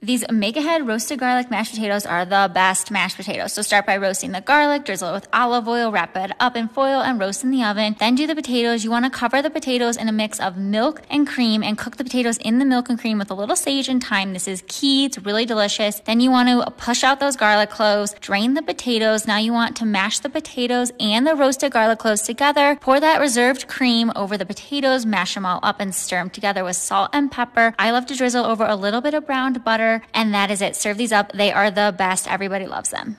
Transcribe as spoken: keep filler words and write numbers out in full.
These Omega Head roasted garlic mashed potatoes are the best mashed potatoes. So start by roasting the garlic, drizzle it with olive oil, wrap it up in foil, and roast in the oven. Then do the potatoes. You want to cover the potatoes in a mix of milk and cream and cook the potatoes in the milk and cream with a little sage and thyme. This is key. It's really delicious. Then you want to push out those garlic cloves, drain the potatoes. Now you want to mash the potatoes and the roasted garlic cloves together. Pour that reserved cream over the potatoes, mash them all up, and stir them together with salt and pepper. I love to drizzle over a little bit of browned butter. And that is it. Serve these up. They are the best. Everybody loves them.